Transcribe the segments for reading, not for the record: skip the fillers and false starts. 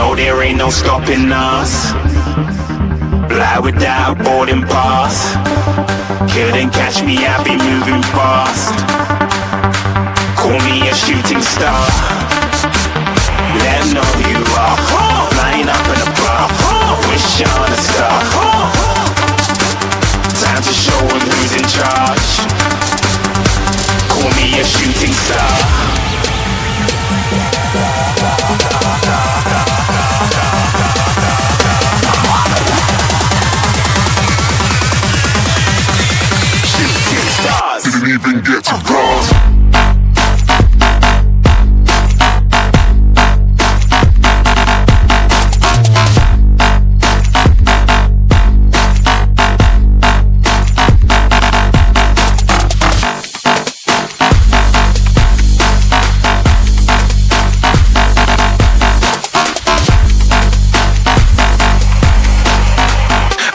No, there ain't no stopping us. Fly without boarding pass. Couldn't catch me, I be moving fast. Call me a shooting star. Let 'em know who you are. Flying up in a bar. Wish on a star. Time to show 'em who's in charge. Call me a shooting star. Didn't even get to cross.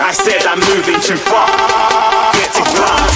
I said I'm moving too far. Get to cross.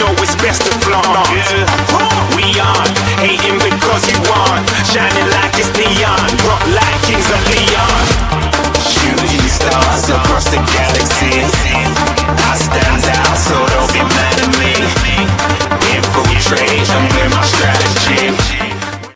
know